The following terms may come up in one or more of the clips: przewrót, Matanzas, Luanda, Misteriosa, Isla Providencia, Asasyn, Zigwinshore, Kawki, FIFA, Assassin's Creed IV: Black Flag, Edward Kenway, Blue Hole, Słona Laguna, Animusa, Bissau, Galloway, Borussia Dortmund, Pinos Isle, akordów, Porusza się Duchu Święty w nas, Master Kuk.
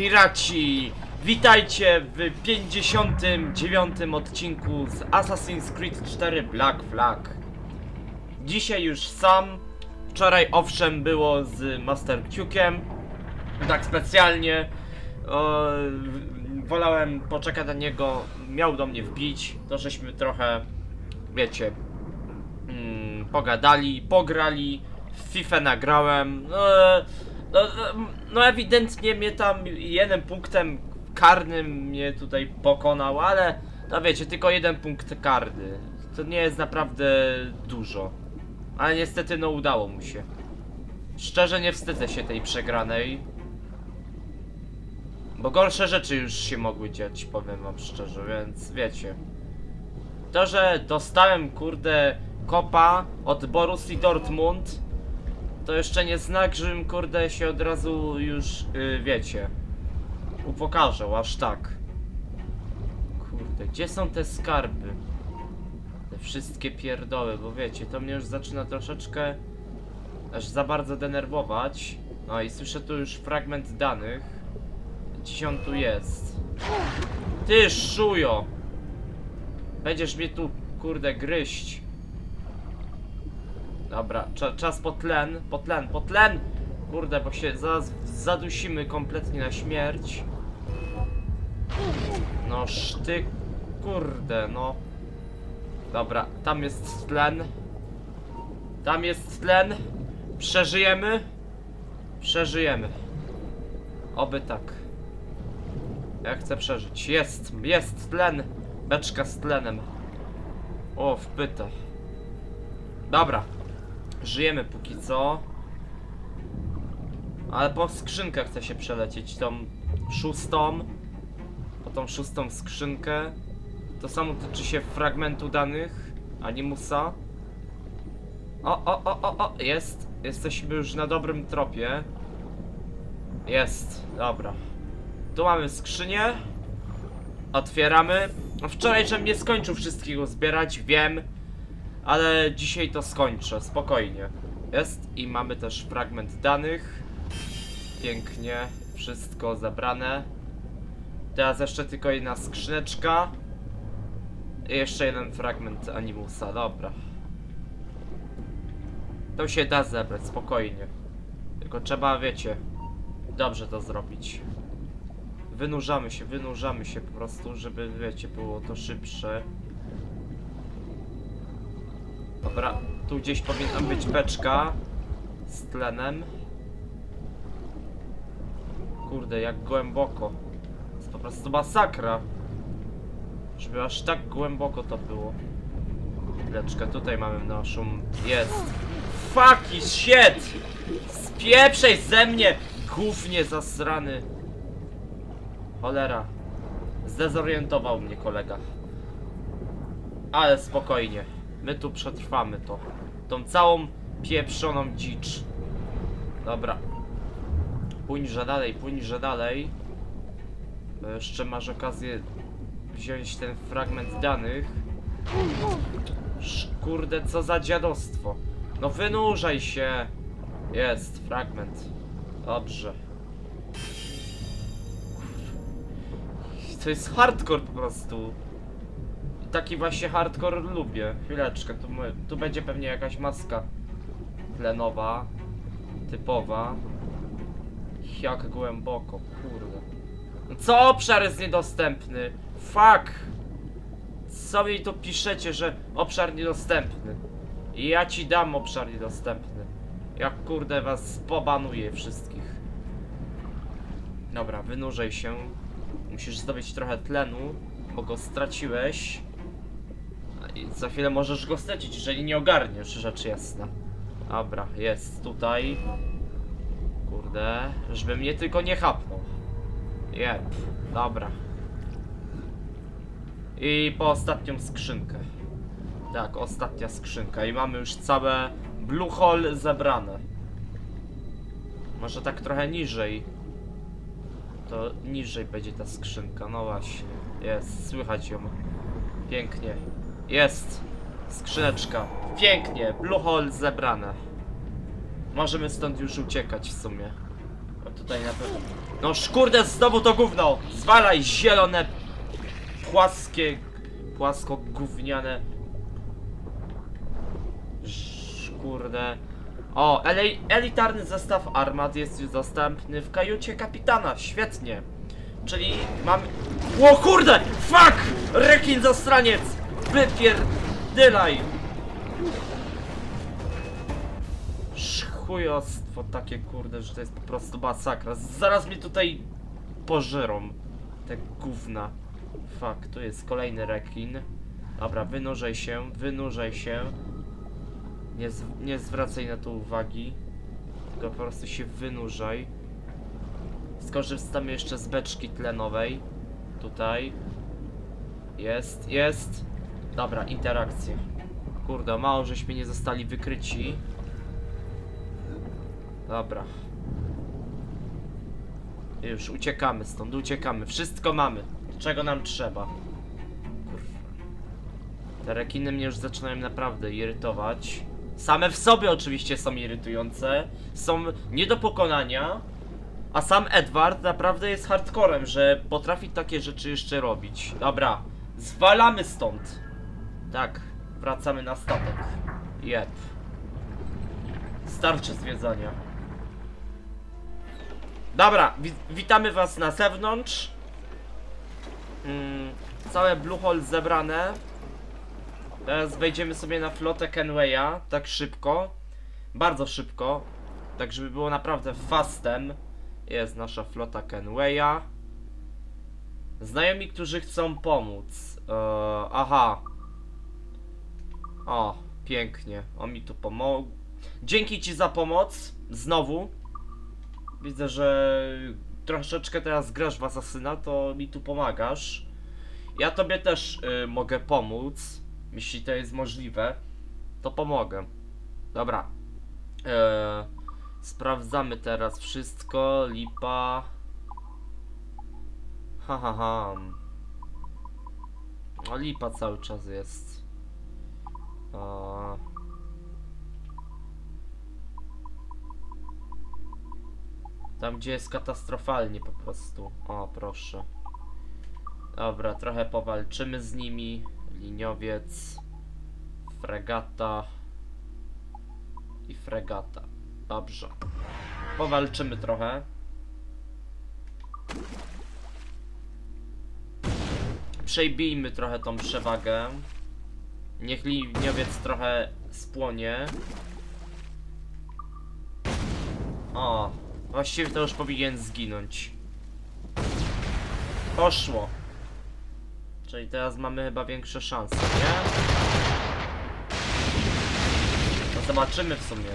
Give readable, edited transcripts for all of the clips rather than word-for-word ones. Piraci! Witajcie w 59. odcinku z Assassin's Creed IV: Black Flag. Dzisiaj już sam. Wczoraj owszem było z Master Kukiem. Tak specjalnie wolałem poczekać na niego. Miał do mnie wbić. To żeśmy trochę, wiecie, pogadali, pograli. W FIFA nagrałem. No ewidentnie mnie tam jednym punktem karnym mnie tutaj pokonał, ale no wiecie, tylko jeden punkt karny. To nie jest naprawdę dużo. Ale niestety no udało mu się. Szczerze nie wstydzę się tej przegranej. Bo gorsze rzeczy już się mogły dziać, powiem wam szczerze, więc wiecie. To, że dostałem kurde kopa od Borussii Dortmund, to jeszcze nie znak, żebym kurde się od razu już, wiecie, upokarzał, aż tak. Kurde, gdzie są te skarby? Te wszystkie pierdoły, bo wiecie, to mnie już zaczyna troszeczkę aż za bardzo denerwować. No i słyszę tu już fragment danych. Gdzieś on tu jest. Ty szujo! Będziesz mnie tu, kurde, gryźć. Dobra, czas po tlen! Kurde, bo się zadusimy kompletnie na śmierć. No sztyk, kurde, no. Dobra, tam jest tlen. Przeżyjemy. Oby tak. Ja chcę przeżyć. Jest tlen. Beczka z tlenem. O, wpyta. Dobra. Żyjemy póki co. Ale po skrzynkach chcę się przelecieć. Po tą szóstą skrzynkę. To samo tyczy się fragmentu danych Animusa. O, jest. Jesteśmy już na dobrym tropie. Jest, dobra. Tu mamy skrzynię. Otwieramy. Wczoraj żem nie skończył wszystkiego zbierać, wiem. Ale dzisiaj to skończę, spokojnie. Jest i mamy też fragment danych. Pięknie, wszystko zabrane. Teraz jeszcze tylko jedna skrzyneczka. I jeszcze jeden fragment Animusa, dobra. To się da zebrać, spokojnie. Tylko trzeba, wiecie, dobrze to zrobić. Wynurzamy się po prostu, żeby, wiecie, było to szybsze. Dobra, tu gdzieś powinna być beczka z tlenem. Kurde, jak głęboko. To jest po prostu masakra. Żeby aż tak głęboko to było. Chwileczkę, tutaj mamy naszą... Jest! Fucking shit! Spieprzej ze mnie! Gównie zasrany! Cholera. Zdezorientował mnie kolega. Ale spokojnie. My tu przetrwamy to. Tą całą pieprzoną dzicz. Dobra. Pójdźże dalej. Jeszcze masz okazję wziąć ten fragment danych. Kurde, co za dziadostwo. No wynurzaj się. Jest, fragment. Dobrze. To jest hardcore po prostu. Taki właśnie hardcore lubię. Chwileczkę, tu będzie pewnie jakaś maska tlenowa. Typowa. Jak głęboko, kurde. Co obszar jest niedostępny? Fuck! Co mi tu piszecie, że obszar niedostępny? Ja ci dam obszar niedostępny. Jak kurde was pobanuję wszystkich. Dobra, wynurzaj się. Musisz zdobyć trochę tlenu, bo go straciłeś. I za chwilę możesz go stracić, jeżeli nie ogarniesz, rzecz jasna. Dobra, jest tutaj. Kurde, żeby mnie tylko nie chapnął. Jep, dobra. I po ostatnią skrzynkę. Tak, ostatnia skrzynka. I mamy już całe Blue Hole zebrane. Może tak trochę niżej. To niżej będzie ta skrzynka, no właśnie. Jest, słychać ją. Pięknie. Jest! Skrzyneczka. Pięknie! Blue Hole zebrane. Możemy stąd już uciekać w sumie. tutaj na pewno. No szkurde, znowu to gówno! Zwalaj zielone, płaskie, płasko-gówniane. Szkurde. O, elitarny zestaw armat jest już dostępny w kajucie kapitana, świetnie. Czyli mamy... O kurde! Fuck! Rekin zastraniec! Wypierdylaj! Chujostwo takie kurde, że to jest po prostu masakra. Zaraz mnie tutaj pożerą. Te gówna. Fuck, tu jest kolejny rekin. Dobra, wynurzaj się, wynurzaj się. Nie zwracaj na to uwagi. Tylko po prostu się wynurzaj. Skorzystam jeszcze z beczki tlenowej. Tutaj. Jest, jest. Dobra, interakcje. Kurde, mało żeśmy nie zostali wykryci. Dobra. Już uciekamy stąd, uciekamy. Wszystko mamy. Czego nam trzeba? Kurwa. Te rekiny mnie już zaczynają naprawdę irytować. Same w sobie oczywiście są irytujące. Są nie do pokonania. A sam Edward naprawdę jest hardcorem, że potrafi takie rzeczy jeszcze robić. Dobra. Zwalamy stąd. Tak. Wracamy na statek. Jep. Starczy zwiedzania. Dobra. Witamy was na zewnątrz. Całe Blue Hole zebrane. Teraz wejdziemy sobie na flotę Kenwaya. Tak szybko. Bardzo szybko. Tak żeby było naprawdę fastem. Jest nasza flota Kenwaya. Znajomi, którzy chcą pomóc. Aha. O, pięknie. On mi tu pomógł. Dzięki ci za pomoc. Znowu. Widzę, że troszeczkę teraz grasz w Asasyna, to mi tu pomagasz. Ja tobie też mogę pomóc. Jeśli to jest możliwe, to pomogę. Dobra. Sprawdzamy teraz wszystko. Lipa. Hahaha. Ha, ha. Lipa cały czas jest. Tam gdzie jest katastrofalnie po prostu. O, proszę. Dobra, trochę powalczymy z nimi. Liniowiec. Fregata. I fregata. Dobrze. Powalczymy trochę. Przejbijmy trochę tą przewagę. Niech liniowiec trochę spłonie. O. Właściwie to już powinien zginąć. Poszło. Czyli teraz mamy chyba większe szanse, nie? No zobaczymy w sumie.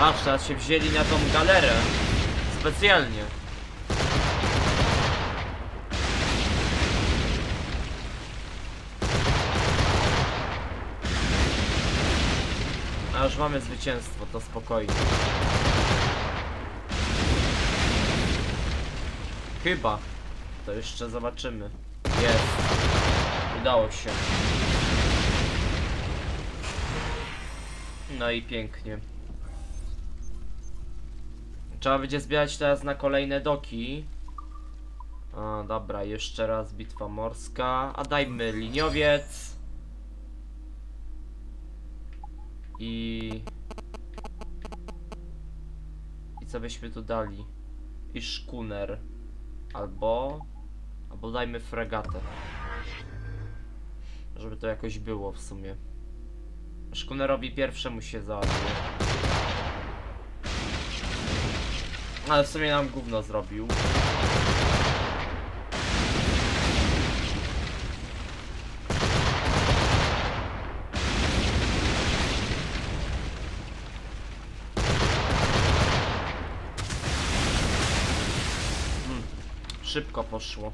Aż teraz się wzięli na tą galerę. Specjalnie. A już mamy zwycięstwo, to spokojnie. Chyba. To jeszcze zobaczymy. Jest. Udało się. No i pięknie. Trzeba będzie zbierać teraz na kolejne doki. O, dobra, jeszcze raz bitwa morska. A dajmy liniowiec. I co byśmy tu dali? I szkuner. Albo dajmy fregatę. Żeby to jakoś było w sumie. Szkunerowi pierwszemu się załatwi. Ale w sumie nam gówno zrobił. Szybko poszło.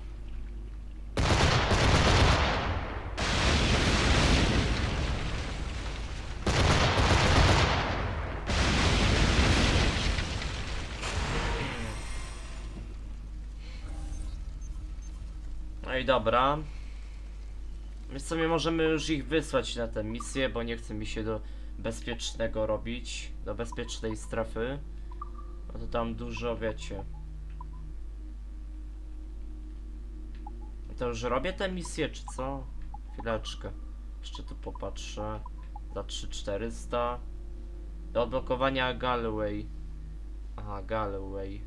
No i dobra. W sumie możemy już ich wysłać na tę misję, bo nie chce mi się do bezpiecznego robić. Do bezpiecznej strefy. A to tam dużo, wiecie. To już robię tę misję, czy co? Chwileczkę. Jeszcze tu popatrzę. Za 3400. Do odblokowania Galloway. Aha, Galloway.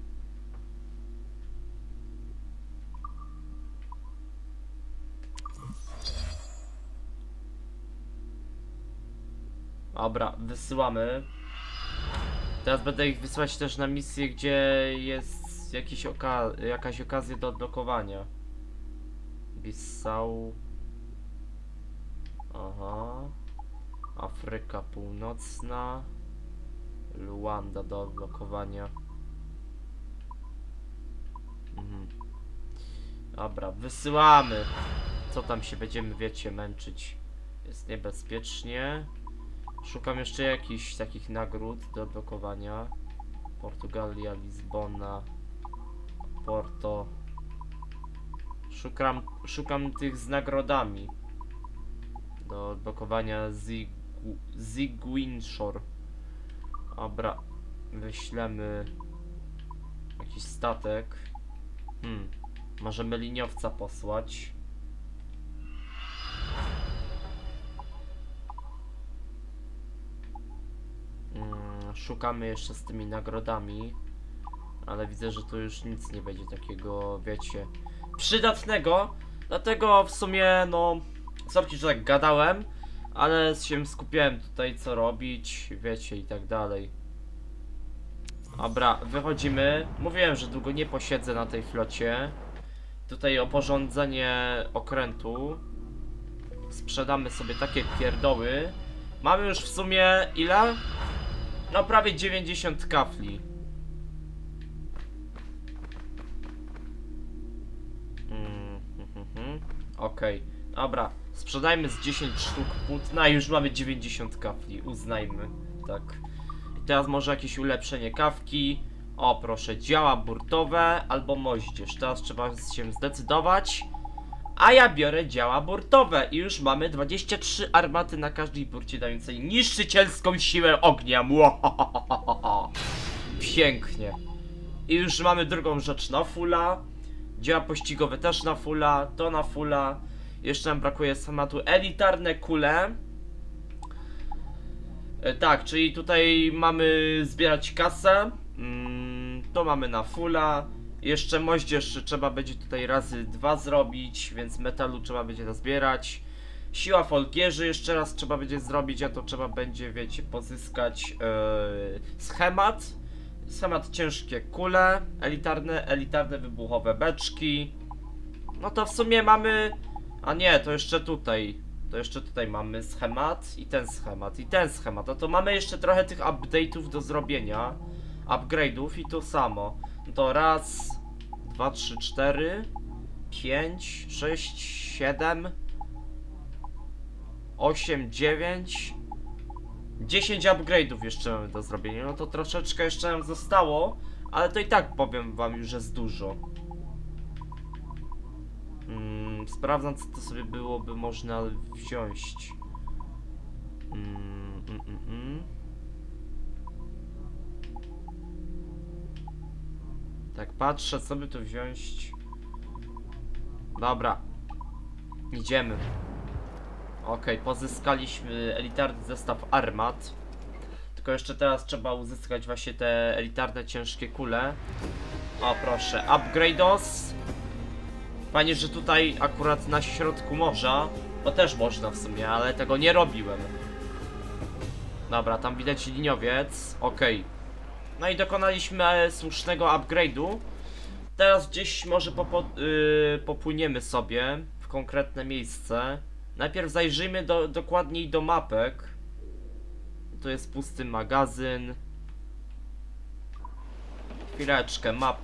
Dobra, wysyłamy. Teraz będę ich wysyłać też na misję, gdzie jest jakiś jakaś okazja do odblokowania. Bissau. Aha. Afryka Północna. Luanda do odblokowania. Dobra, wysyłamy. Co tam się będziemy, wiecie, męczyć? Jest niebezpiecznie. Szukam jeszcze jakichś takich nagród do odblokowania. Portugalia, Lizbona, Porto. Szukam tych z nagrodami do odblokowania. Zigwinshore. Dobra, wyślemy jakiś statek. Możemy liniowca posłać. Szukamy jeszcze z tymi nagrodami, ale widzę, że tu już nic nie będzie takiego, wiecie, przydatnego. Dlatego w sumie, no, sorki, że tak gadałem, ale się skupiałem tutaj, co robić, wiecie, i tak dalej. Dobra, wychodzimy. Mówiłem, że długo nie posiedzę na tej flocie. Tutaj oporządzenie okrętu. Sprzedamy sobie takie pierdoły. Mamy już w sumie ile? No prawie 90 kafli. Okej, dobra. Sprzedajmy z 10 sztuk płótna i już mamy 90 kafli. Uznajmy, tak. I teraz może jakieś ulepszenie kawki. O, proszę, działa burtowe albo moździerz. Teraz trzeba się zdecydować. A ja biorę działa burtowe i już mamy 23 armaty na każdej burcie dającej niszczycielską siłę ognia. Pięknie. I już mamy drugą rzecz na fulla. Działa pościgowe też na fulla, to na fulla. Jeszcze nam brakuje samatu elitarne kule. Tak, czyli tutaj mamy zbierać kasę. To mamy na fulla. Jeszcze moździerz trzeba będzie tutaj razy 2 zrobić, więc metalu trzeba będzie nazbierać. Siła folgierzy jeszcze raz trzeba będzie zrobić, a to trzeba będzie, wiecie, pozyskać schemat. Schemat ciężkie kule, elitarne wybuchowe beczki. No to w sumie mamy... A nie, to jeszcze tutaj. To jeszcze tutaj mamy schemat i ten schemat i ten schemat. No to mamy jeszcze trochę tych update'ów do zrobienia. Upgrade'ów i to samo. To raz, 2, 3, 4, 5, 6, 7, 8, 9, 10 upgrade'ów jeszcze mamy do zrobienia. No to troszeczkę jeszcze nam zostało, ale to i tak powiem wam już, że jest dużo. Sprawdzam, co to sobie byłoby można wziąć. Tak, patrzę, co by tu wziąć. Dobra. Idziemy. Okej, pozyskaliśmy elitarny zestaw armat. Tylko jeszcze teraz trzeba uzyskać właśnie te elitarne ciężkie kule. O, proszę, upgrade'os. Fajnie, że tutaj akurat na środku morza. To też można w sumie, ale tego nie robiłem. Dobra, tam widać liniowiec. Okej. No i dokonaliśmy słusznego upgrade'u. Teraz gdzieś może popłyniemy sobie w konkretne miejsce. Najpierw zajrzyjmy dokładniej do mapek. Tu jest pusty magazyn. Chwileczkę, mapy.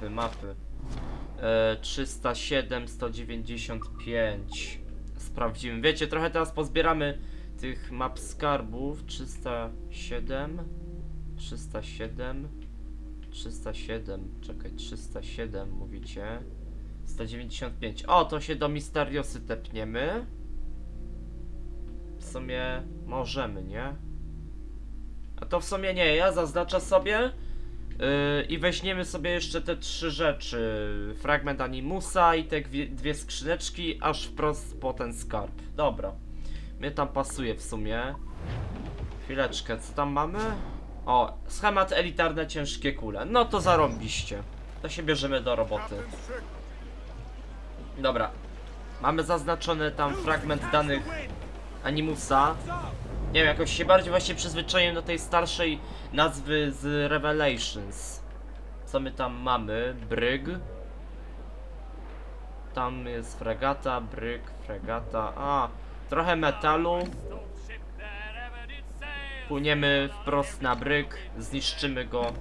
307, 195. Sprawdzimy. Wiecie, trochę teraz pozbieramy tych map skarbów. 307, czekaj, 307 mówicie, 195, o, to się do Misteriosy tepniemy. W sumie możemy, nie? A to w sumie nie, ja zaznaczę sobie, I weźmiemy sobie jeszcze te trzy rzeczy. Fragment Animusa i te dwie skrzyneczki, aż wprost po ten skarb. Dobra. Mnie tam pasuje w sumie. Chwileczkę, co tam mamy? O, schemat elitarne ciężkie kule. No to zarąbiście. To się bierzemy do roboty. Dobra. Mamy zaznaczony tam fragment danych Animusa. Nie wiem, jakoś się bardziej właśnie przyzwyczaiłem do tej starszej nazwy z Revelations. Co my tam mamy? Bryg. Tam jest fregata, bryg, fregata. A, trochę metalu. Płyniemy wprost na bryg, zniszczymy go.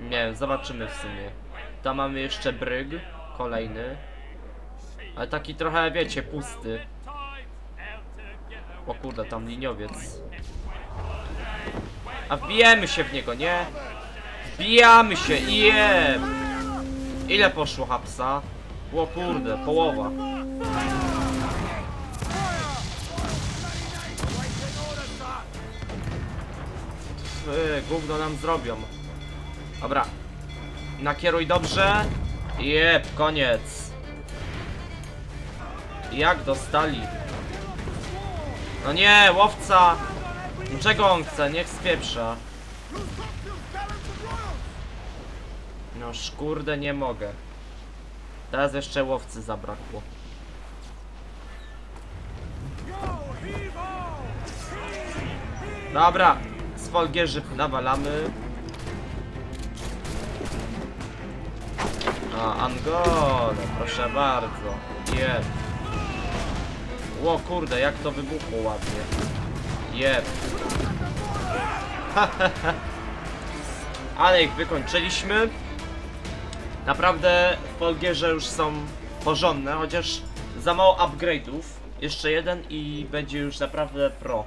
Nie, zobaczymy w sumie. Tam mamy jeszcze bryg, kolejny. Ale taki trochę, wiecie, pusty. O kurde, tam liniowiec. A wbijemy się w niego, nie? Wbijamy się, jem! Ile poszło hapsa? O kurde, połowa. Gówno nam zrobią. Dobra. Nakieruj dobrze. Jeb, koniec. Jak dostali? No nie, łowca! Czego on chce? Niech spieprza. No kurde, nie mogę. Teraz jeszcze łowcy zabrakło. Dobra, z folgierzy nawalamy. A, Angolę, proszę bardzo. Jest. O kurde, jak to wybuchło ładnie. Jeb. Ale ich wykończyliśmy. Naprawdę folgierze już są porządne, chociaż za mało upgrade'ów. Jeszcze jeden i będzie już naprawdę pro.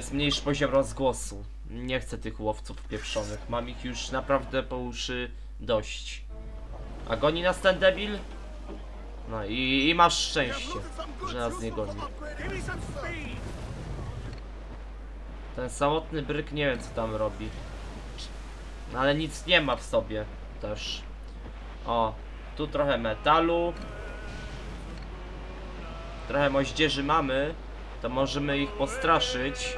Zmniejsz poziom rozgłosu. Nie chcę tych łowców pieprzonych. Mam ich już naprawdę po uszy dość. A goni nas ten debil? No i masz szczęście, że nas nie goni. Ten samotny bryk, nie wiem co tam robi. No ale nic nie ma w sobie też. O, tu trochę metalu. Trochę moździerzy mamy. To możemy ich postraszyć.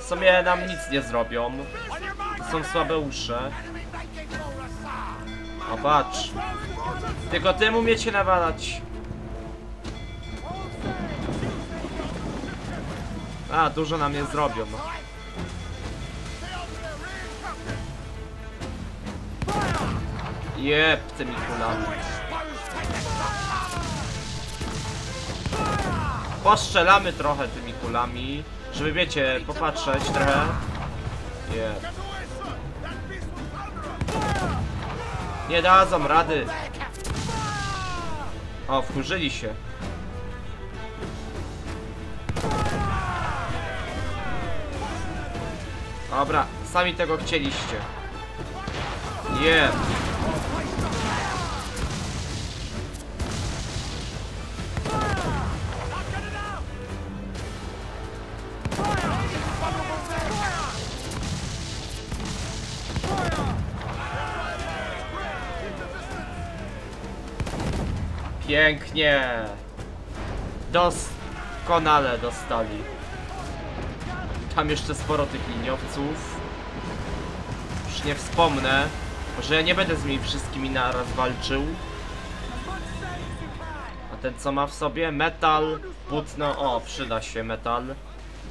W sumie nam nic nie zrobią. To są słabe usze. O, patrz. Tylko tym umiecie nawalać. A, dużo nam nie zrobią. Jeb, tymi kulami. Postrzelamy trochę tymi kulami, żeby, wiecie, popatrzeć trochę. Jeb. Nie dadzą rady. O, wkurzyli się. Dobra, sami tego chcieliście. Nie. Yeah. Pięknie. Doskonale dostali. Tam jeszcze sporo tych liniowców. Już nie wspomnę, że ja nie będę z nimi wszystkimi naraz walczył. A ten co ma w sobie? Metal, płótno. O, przyda się metal.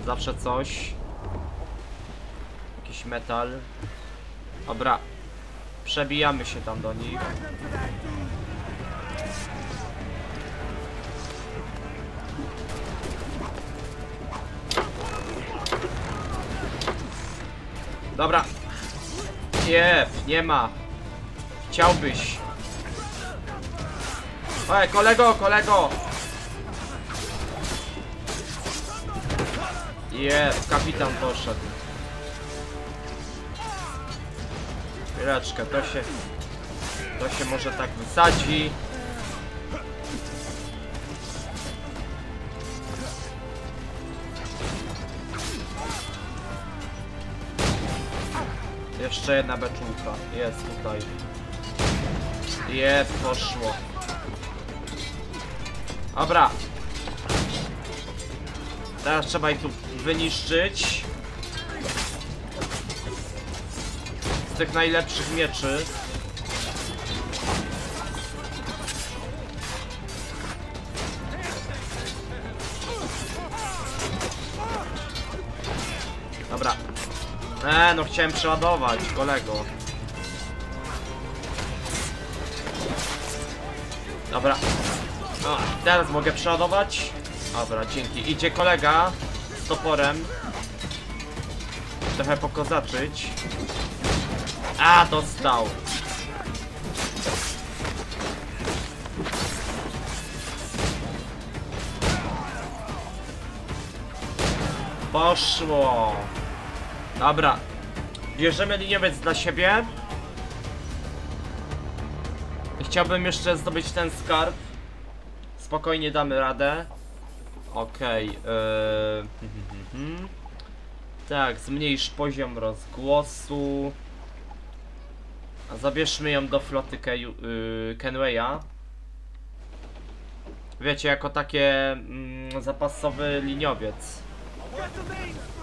Zawsze coś. Jakiś metal. Dobra. Przebijamy się tam do nich. Dobra. Nie, nie ma. Chciałbyś. Ej, kolego, kolego. Nie, kapitan poszedł. Chwileczkę, to się może tak wysadzi. Jeszcze jedna beczułka. Jest tutaj. Jest, poszło. Dobra. Teraz trzeba ich tu wyniszczyć. Z tych najlepszych mieczy. Dobra. No chciałem przeładować, kolego. Dobra. No, teraz mogę przeładować. Dobra, dzięki. Idzie kolega z toporem. Trochę pokozaczyć. A, dostał. Poszło. Dobra. Bierzemy liniewiec dla siebie. Chciałbym jeszcze zdobyć ten skarb. Spokojnie damy radę. Okej. Tak, zmniejsz poziom rozgłosu. Zabierzmy ją do floty Kenwaya. Wiecie, jako takie zapasowy liniowiec.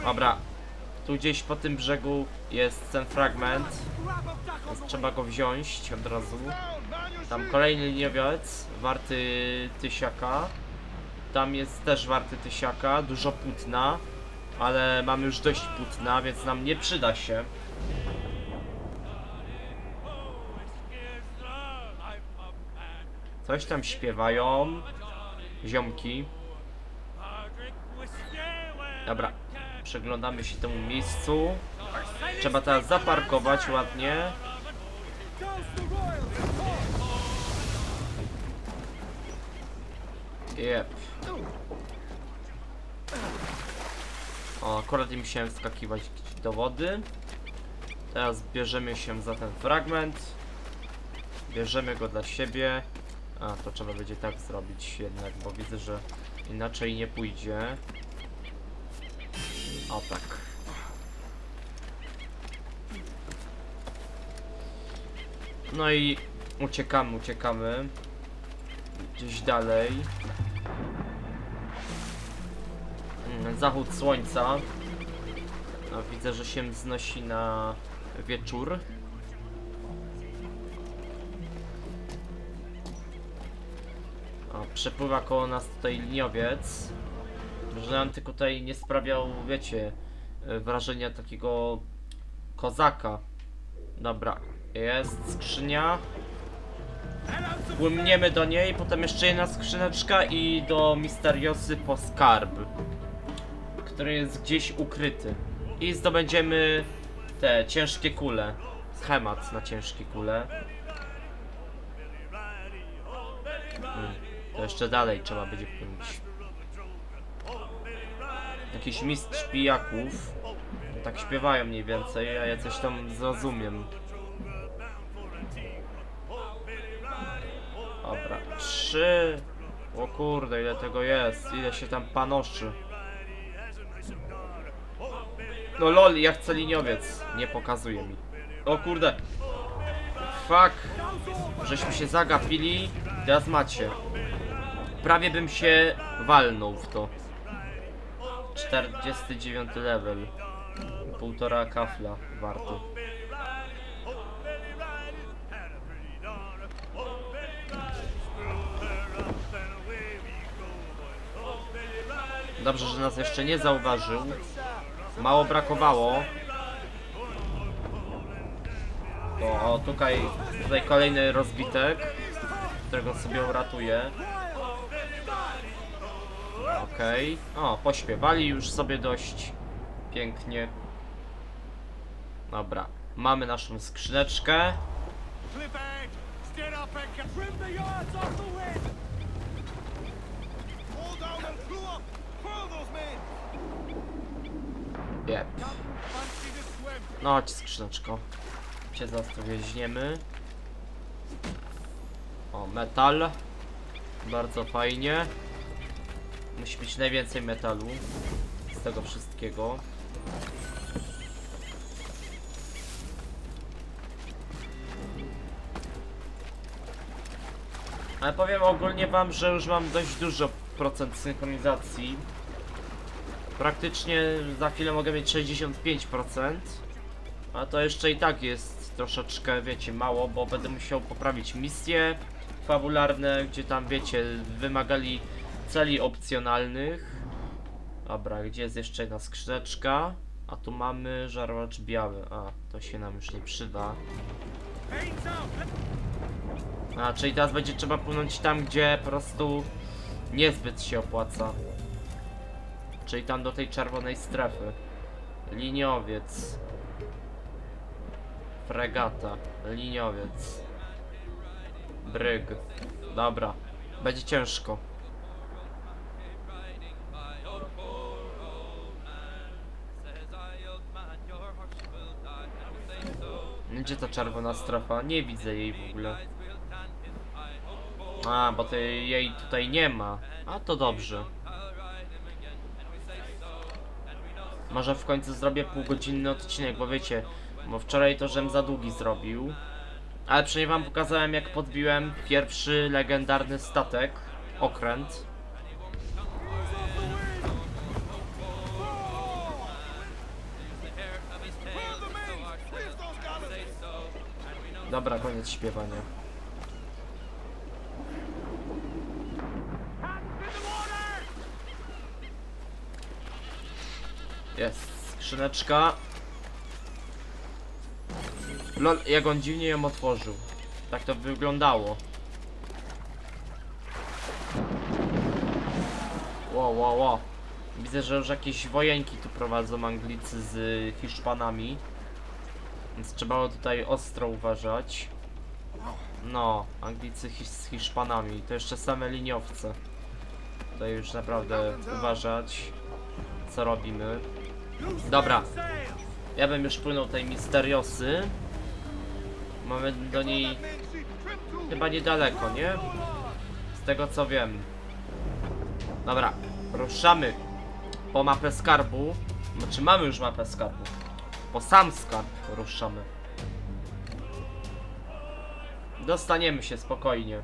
Dobra. Tu gdzieś po tym brzegu jest ten fragment. Trzeba go wziąć od razu. Tam kolejny liniowiec warty 1000. Tam jest też warty 1000. Dużo płótna. Ale mamy już dość płótna, więc nam nie przyda się. Coś tam śpiewają. Ziomki. Dobra. Przeglądamy się temu miejscu. Trzeba teraz zaparkować ładnie. Jep. O, akurat nie musiałem wskakiwać do wody. Teraz bierzemy się za ten fragment. Bierzemy go dla siebie. A, to trzeba będzie tak zrobić jednak, bo widzę, że inaczej nie pójdzie. O tak. No i uciekamy, uciekamy. Gdzieś dalej. Zachód słońca. No, widzę, że się wznosi na wieczór. O, przepływa koło nas tutaj liniowiec. Że nam tylko tutaj nie sprawiał, wiecie, wrażenia takiego kozaka. Dobra, jest skrzynia. Płyniemy do niej, potem jeszcze jedna skrzyneczka i do Misteriosy po skarb, który jest gdzieś ukryty. I zdobędziemy te ciężkie kule. Schemat na ciężkie kule. To jeszcze dalej trzeba będzie płynąć. Jakiś mistrz pijaków. Tak śpiewają mniej więcej, a ja coś tam zrozumiem. Dobra, 3. O kurde, ile tego jest, ile się tam panoszy. No lol, ja chcę liniowiec. Nie pokazuje mi. O kurde. Fuck. Żeśmy się zagapili. Teraz macie. Prawie bym się walnął w to. 49 level. 1,5 kafla warto. Dobrze, że nas jeszcze nie zauważył. Mało brakowało. O, tutaj kolejny rozbitek, którego sobie uratuję. Okej. O, pośpiewali już sobie dość pięknie. Dobra, mamy naszą skrzyneczkę. Yep. No chodź, skrzyneczko. Cię zaraz tu wieźniemy. O, metal. Bardzo fajnie. Musi być najwięcej metalu z tego wszystkiego. Ale powiem ogólnie wam, że już mam dość dużo procent synchronizacji. Praktycznie za chwilę mogę mieć 65%. A to jeszcze i tak jest troszeczkę, wiecie, mało, bo będę musiał poprawić misje fabularne, gdzie tam, wiecie, wymagali celi opcjonalnych. Dobra, gdzie jest jeszcze jedna skrzyneczka? A tu mamy żarłacz biały. A, to się nam już nie przyda. A, czyli teraz będzie trzeba płynąć tam, gdzie po prostu niezbyt się opłaca. Czyli tam do tej czerwonej strefy. Liniowiec. Fregata. Liniowiec. Bryg. Dobra. Będzie ciężko. Gdzie ta czerwona strafa? Nie widzę jej w ogóle. A, bo jej tutaj nie ma. A to dobrze. Może w końcu zrobię półgodzinny odcinek, bo wiecie, bo wczoraj to żem za długi zrobił. Ale przynajmniej wam pokazałem, jak podbiłem pierwszy legendarny statek, okręt. Dobra, koniec śpiewania. Jest skrzyneczka. Lol, jak on dziwnie ją otworzył. Tak to wyglądało. Wow. Widzę, że już jakieś wojenki tu prowadzą Anglicy z Hiszpanami. Więc trzeba tutaj ostro uważać. No, Anglicy z Hiszpanami. To jeszcze same liniowce. Tutaj już naprawdę uważać, co robimy. Dobra. Ja bym już płynął tej Misteriosy. Mamy do niej chyba niedaleko, nie? Z tego co wiem. Dobra, ruszamy po mapę skarbu. Znaczy mamy już mapę skarbu. Po sam skarb ruszamy. Dostaniemy się spokojnie.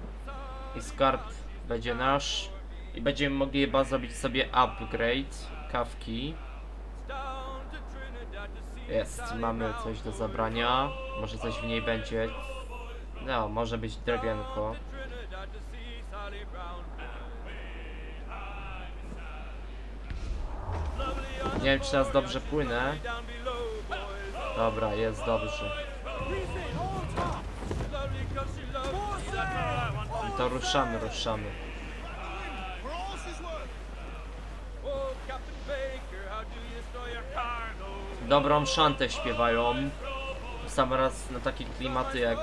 I skarb będzie nasz. I będziemy mogli chyba zrobić sobie upgrade kawki. Jest, mamy coś do zabrania. Może coś w niej będzie. No, może być drewienko. Nie wiem, czy teraz dobrze płynę. Dobra, jest dobrze. I to ruszamy. Dobrą szantę śpiewają. Sam raz na takie klimaty jak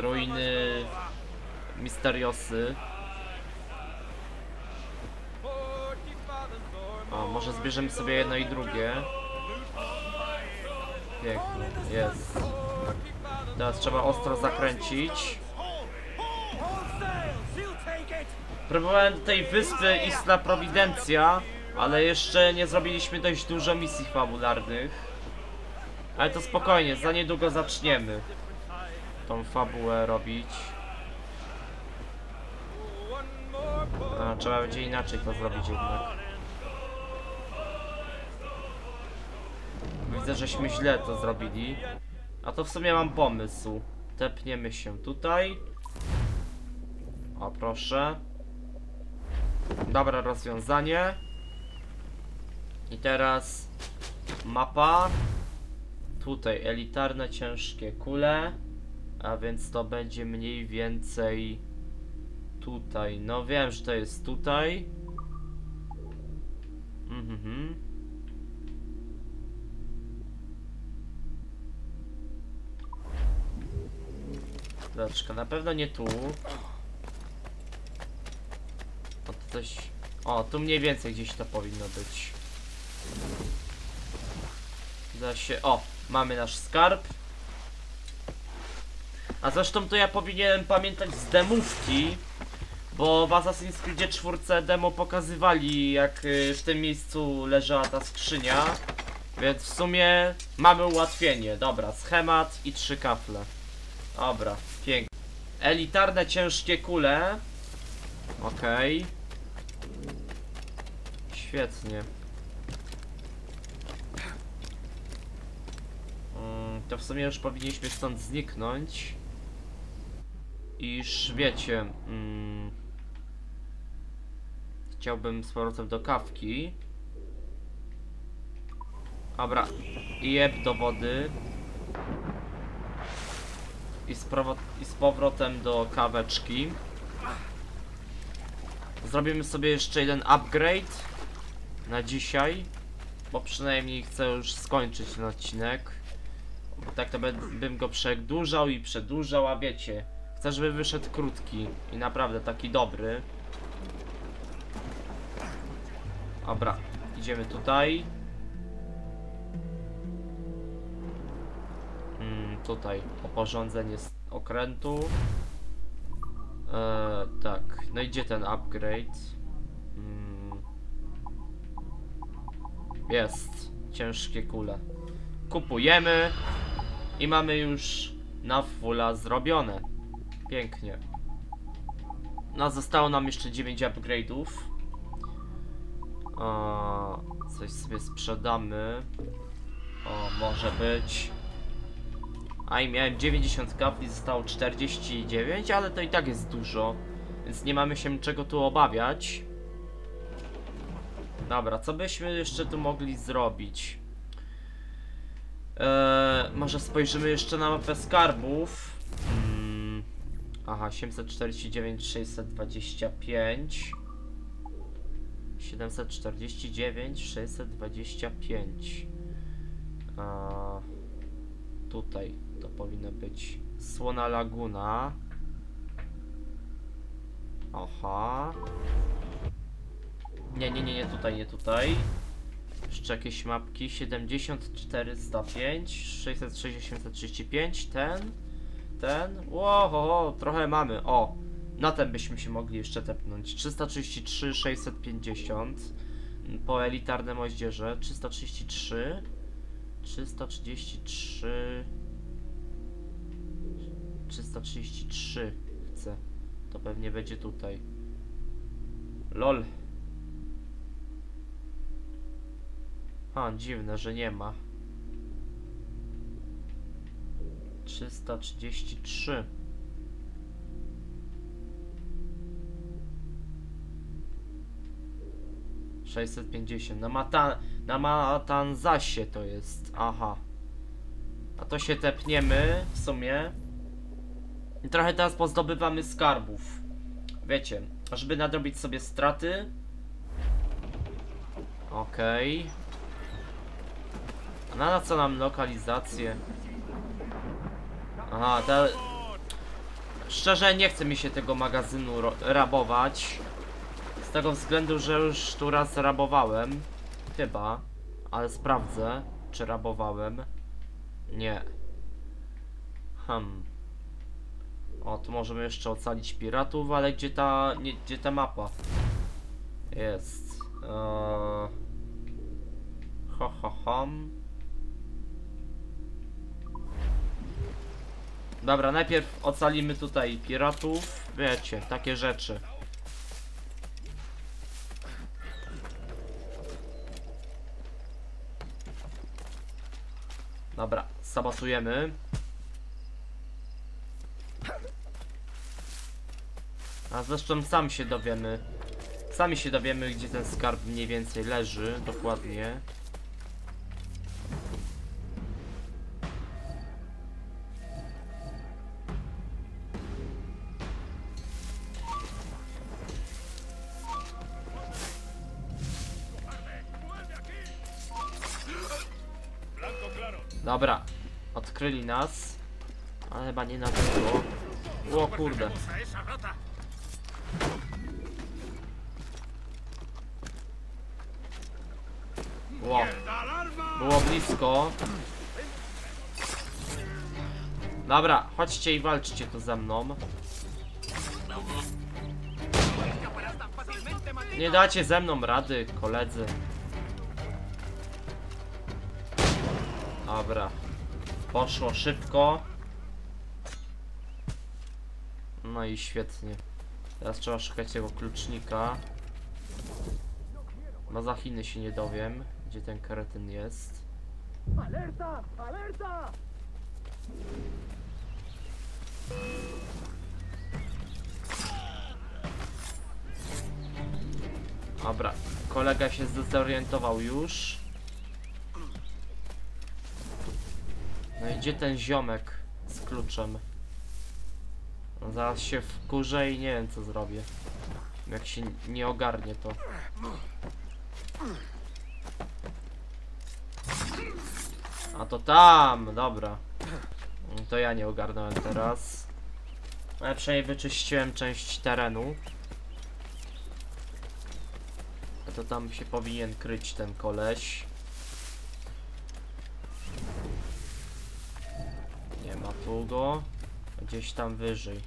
ruiny Misteriosy. O, może zbierzemy sobie jedno i drugie. Pięknie, jest. Teraz trzeba ostro zakręcić. Próbowałem do tej wyspy Isla Providencia, ale jeszcze nie zrobiliśmy dość dużo misji fabularnych. Ale to spokojnie, za niedługo zaczniemy tą fabułę robić. A, trzeba będzie inaczej to zrobić jednak. Widzę, żeśmy źle to zrobili. A to w sumie mam pomysł. Tepniemy się tutaj. O, proszę. Dobre rozwiązanie. I teraz mapa. Tutaj elitarne ciężkie kule. A więc to będzie mniej więcej tutaj. No wiem, że to jest tutaj. Zaczka, na pewno nie tu. O, to coś... O, tu mniej więcej gdzieś to powinno być. Zasie... O, mamy nasz skarb. A zresztą to ja powinienem pamiętać z demówki, bo w Assassin's Creed 4 demo pokazywali, jak w tym miejscu leżała ta skrzynia. Więc w sumie mamy ułatwienie. Dobra, schemat i 3 kafle. Dobra, pięknie. Elitarne ciężkie kule. Okej. Świetnie. To w sumie już powinniśmy stąd zniknąć. Iż wiecie, chciałbym z powrotem do kawki. Dobra, i jeb do wody. I z powrotem do kaweczki. Zrobimy sobie jeszcze jeden upgrade na dzisiaj, bo przynajmniej chcę już skończyć ten odcinek. Bo tak to bym go przedłużał i przedłużał, a wiecie, chcę, żeby wyszedł krótki i naprawdę taki dobry. Dobra, idziemy tutaj. Tutaj oporządzenie okrętu. Tak, no idzie ten upgrade. Jest, ciężkie kule. Kupujemy i mamy już na fulla zrobione. Pięknie. No zostało nam jeszcze 9 upgrade'ów. Coś sobie sprzedamy. O, może być. A i miałem 90 kapli, zostało 49, ale to i tak jest dużo. Więc nie mamy się czego tu obawiać. Dobra, co byśmy jeszcze tu mogli zrobić? Może spojrzymy jeszcze na mapę skarbów. Aha, 749, 625. 749, 625. Tutaj to powinno być Słona Laguna. Aha. Nie, tutaj, nie tutaj. Jeszcze jakieś mapki. 7405, 665, ten. Łoho, trochę mamy. O, na ten byśmy się mogli jeszcze tepnąć. 333, 650. Po elitarne moździerze. 333. 333 chcę. To pewnie będzie tutaj. LOL. A, dziwne, że nie ma. 333. Na Matanzasie to jest. Aha. A to się tepniemy w sumie. I trochę teraz pozdobywamy skarbów. Wiecie, żeby nadrobić sobie straty. Okej. A na co nam lokalizacje? Aha, ta... Szczerze nie chce mi się tego magazynu rabować. Z tego względu, że już tu raz rabowałem. Chyba. Ale sprawdzę, czy rabowałem. Nie. O, tu możemy jeszcze ocalić piratów, ale gdzie ta... Nie, gdzie ta mapa? Jest. Dobra, najpierw ocalimy tutaj piratów. Wiecie, takie rzeczy. Dobra, sabotujemy. A zresztą sami się dowiemy, gdzie ten skarb mniej więcej leży, dokładnie. Dobra, odkryli nas, ale chyba nie na długo. O kurde. Wow. Było blisko. Dobra, chodźcie i walczcie tu ze mną. Nie dacie ze mną rady, koledzy. Dobra, poszło szybko. No i świetnie. Teraz trzeba szukać tego klucznika. Bo za Chiny się nie dowiem, gdzie ten kretyn jest. Alerta! Alerta! Dobra, kolega się zdezorientował już. No i gdzie ten ziomek z kluczem? No zaraz się wkurzę i nie wiem co zrobię. Jak się nie ogarnie to. A to tam, dobra. To ja nie ogarnąłem teraz. Ale przynajmniej wyczyściłem część terenu. A to tam się powinien kryć ten koleś. Nie ma tu go. Gdzieś tam wyżej.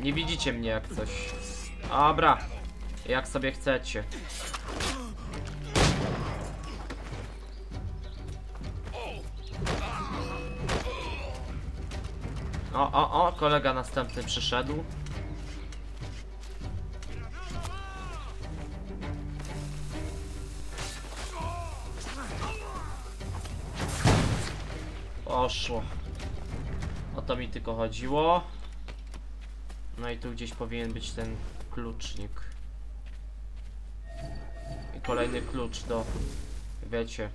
Nie widzicie mnie jak coś. Dobra, jak sobie chcecie. O, kolega następny przyszedł. Poszło. O to mi tylko chodziło. No i tu gdzieś powinien być ten klucznik. I kolejny klucz do... wiecie.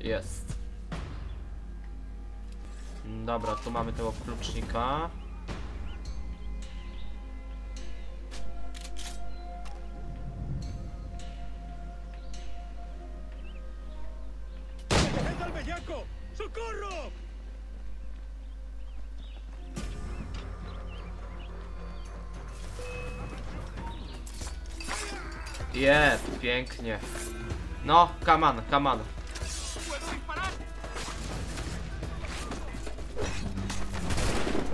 Jest. Dobra, tu mamy tego klucznika. Jest, pięknie. No, kaman, kaman.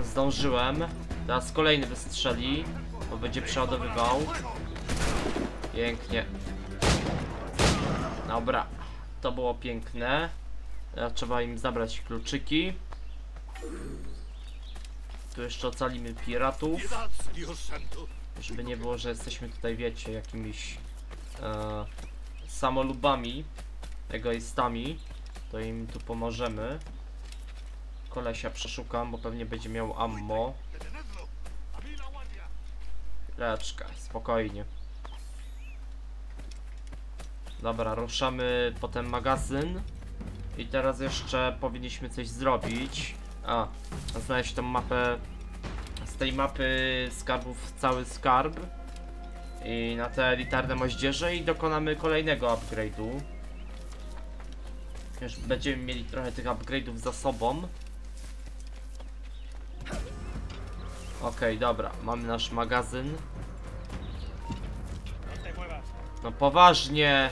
Zdążyłem. Teraz kolejny wystrzeli, bo będzie przeładowywał. Pięknie. Dobra, to było piękne. Teraz trzeba im zabrać kluczyki. Tu jeszcze ocalimy piratów. Żeby nie było, że jesteśmy tutaj, wiecie, jakimiś samolubami, egoistami, to im tu pomożemy. Kolesia przeszukam, bo pewnie będzie miał ammo. Chwileczkę, spokojnie. Dobra, ruszamy po ten magazyn. I teraz jeszcze powinniśmy coś zrobić. A, znaleźć tą mapę. Z tej mapy skarbów cały skarb. I na te elitarne moździerze i dokonamy kolejnego upgrade'u. Już będziemy mieli trochę tych upgrade'ów za sobą. Okej, dobra, mamy nasz magazyn. No poważnie.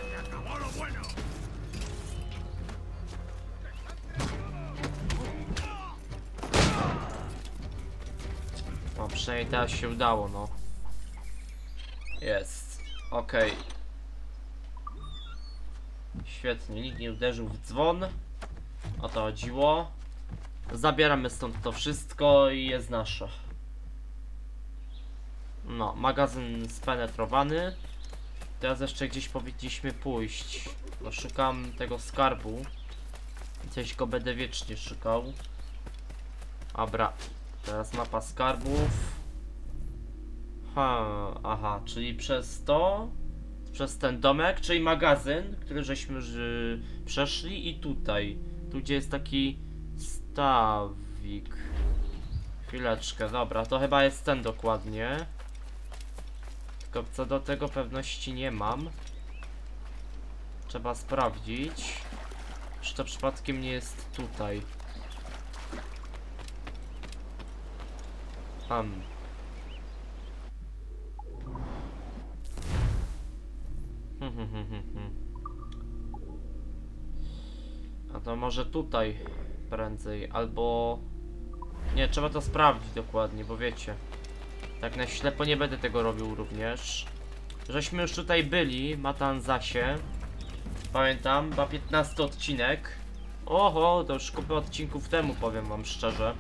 No przynajmniej teraz się udało, no. Jest, okej. Świetnie, nikt nie uderzył w dzwon. O to chodziło. Zabieramy stąd to wszystko i jest nasze. No, magazyn spenetrowany. Teraz jeszcze gdzieś powinniśmy pójść. No, szukam tego skarbu. Gdzieś go będę wiecznie szukał. Dobra, teraz mapa skarbów. Aha, czyli przez to, przez ten domek, czyli magazyn, który żeśmy już przeszli, i tutaj, tu gdzie jest taki stawik. Chwileczkę, dobra, to chyba jest ten dokładnie. Tylko co do tego pewności nie mam. Trzeba sprawdzić, czy to przypadkiem nie jest tutaj. A to może tutaj prędzej, albo Nie, trzeba to sprawdzić dokładnie, bo wiecie, tak na ślepo nie będę tego robił również. Żeśmy już tutaj byli, w Matanzasie. Pamiętam, chyba 15 odcinek. Oho, to już kupę odcinków temu, powiem wam szczerze.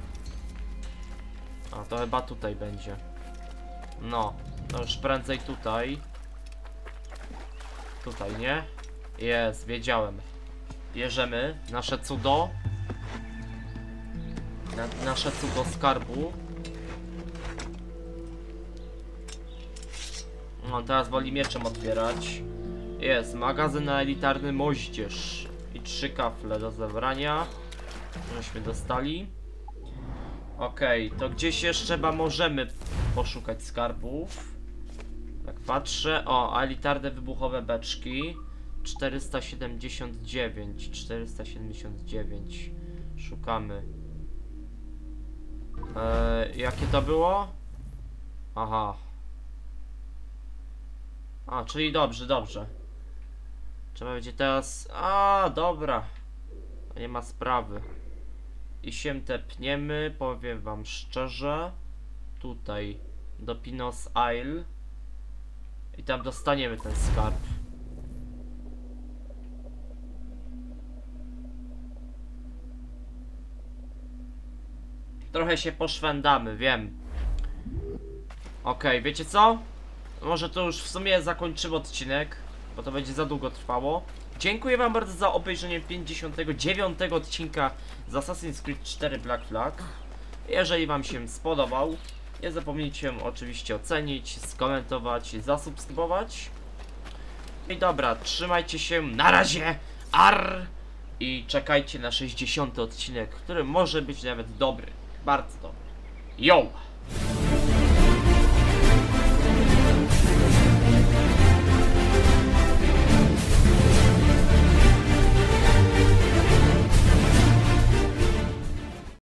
A, to chyba tutaj będzie. No, to już prędzej tutaj. Tutaj, nie? Jest, wiedziałem. Bierzemy nasze cudo. Nasze cudo skarbu. No, teraz woli mieczem otwierać. Jest, magazyn na elitarny moździerz. I 3 kafle do zebrania. Żeśmy dostali. Okej, to gdzieś jeszcze chyba możemy poszukać skarbów. Tak patrzę. O, elitarne wybuchowe beczki. 479. 479. Szukamy. Jakie to było? Aha. A, czyli dobrze, dobrze. Trzeba będzie teraz... A, dobra. Nie ma sprawy. I się tepniemy, powiem wam szczerze. Tutaj. Do Pinos Isle. I tam dostaniemy ten skarb. Trochę się poszwędamy, wiem. Okej, wiecie co? Może to już w sumie zakończymy odcinek, bo to będzie za długo trwało. Dziękuję wam bardzo za obejrzenie 59 odcinka z Assassin's Creed IV Black Flag. Jeżeli wam się spodobał, nie zapomnijcie oczywiście ocenić, skomentować i zasubskrybować. I dobra, trzymajcie się, na razie, ar! I czekajcie na 60 odcinek, który może być nawet dobry, bardzo dobry. Yo!